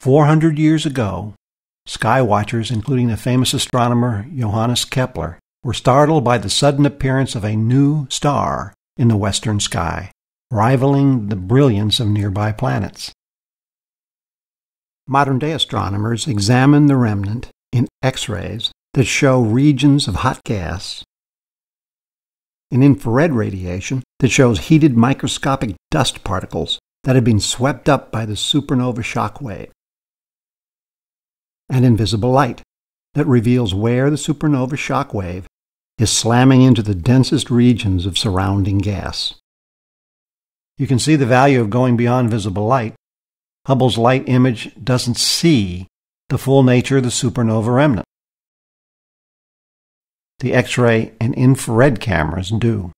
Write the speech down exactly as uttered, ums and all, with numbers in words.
four hundred years ago, sky watchers, including the famous astronomer Johannes Kepler, were startled by the sudden appearance of a new star in the western sky, rivaling the brilliance of nearby planets. Modern-day astronomers examine the remnant in X-rays that show regions of hot gas, in infrared radiation that shows heated microscopic dust particles that have been swept up by the supernova shock wave, and invisible light that reveals where the supernova shock wave is slamming into the densest regions of surrounding gas. You can see the value of going beyond visible light. Hubble's light image doesn't see the full nature of the supernova remnant. The X-ray and infrared cameras do.